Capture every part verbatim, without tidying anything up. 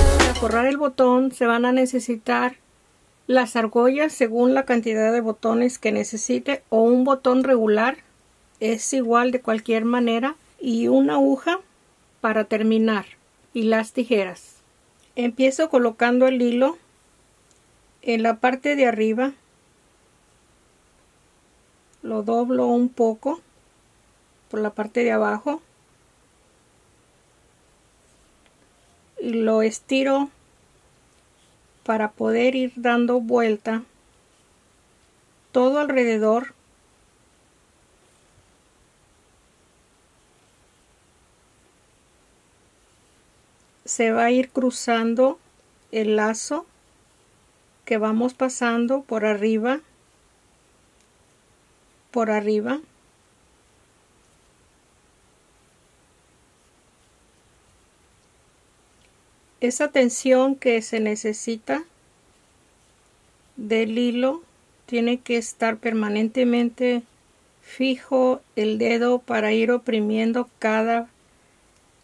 Para forrar el botón se van a necesitar las argollas según la cantidad de botones que necesite, o un botón regular es igual de cualquier manera, y una aguja para terminar y las tijeras. Empiezo colocando el hilo en la parte de arriba, lo doblo un poco por la parte de abajo y lo estiro para poder ir dando vuelta todo alrededor . Se va a ir cruzando el lazo que vamos pasando por arriba, por arriba. Esa tensión que se necesita del hilo tiene que estar permanentemente fijo el dedo para ir oprimiendo cada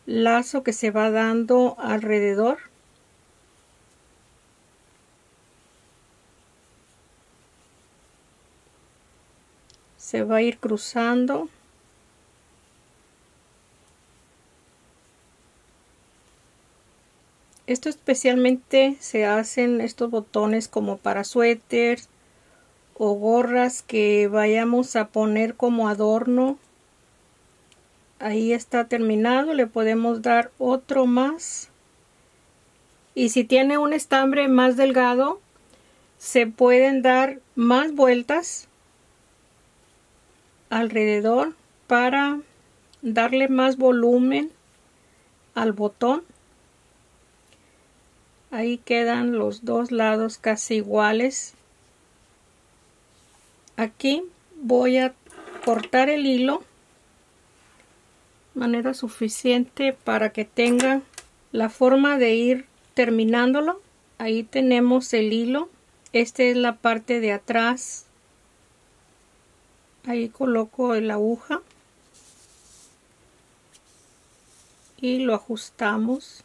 lazo que se va dando alrededor. Se va a ir cruzando . Esto especialmente se hacen estos botones como para suéteres o gorras que vayamos a poner como adorno . Ahí está terminado, le podemos dar otro más. Y si tiene un estambre más delgado, se pueden dar más vueltas alrededor para darle más volumen al botón. Ahí quedan los dos lados casi iguales. Aquí voy a cortar el hilo manera suficiente para que tenga la forma de ir terminándolo. Ahí tenemos el hilo. Esta es la parte de atrás. Ahí coloco la aguja y lo ajustamos.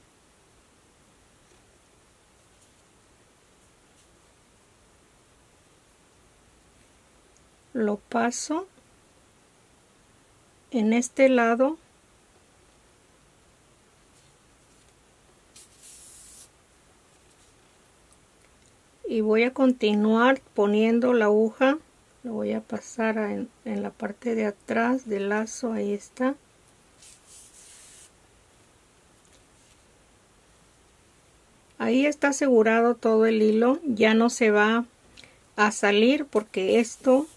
Lo paso en este lado. Y voy a continuar poniendo la aguja, lo voy a pasar en, en la parte de atrás del lazo, ahí está. Ahí está asegurado todo el hilo, ya no se va a salir porque esto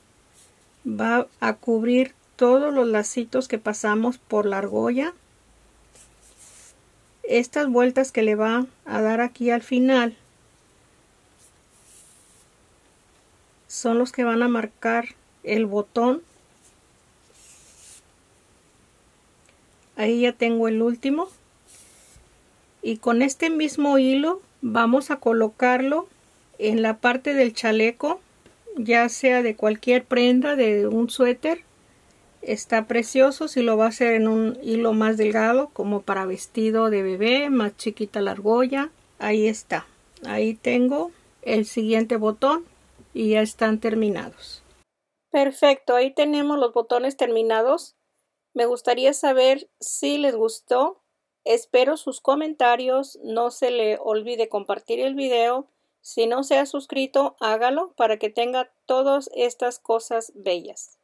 va a cubrir todos los lacitos que pasamos por la argolla. Estas vueltas que le va a dar aquí al final son los que van a marcar el botón. Ahí ya tengo el último. Y con este mismo hilo vamos a colocarlo en la parte del chaleco, ya sea de cualquier prenda, de un suéter. Está precioso si lo va a hacer en un hilo más delgado, como para vestido de bebé, más chiquita la argolla. Ahí está. Ahí tengo el siguiente botón. Y ya están terminados. Perfecto, ahí tenemos los botones terminados. Me gustaría saber si les gustó. Espero sus comentarios. No se le olvide compartir el video. Si no se ha suscrito, hágalo para que tenga todas estas cosas bellas.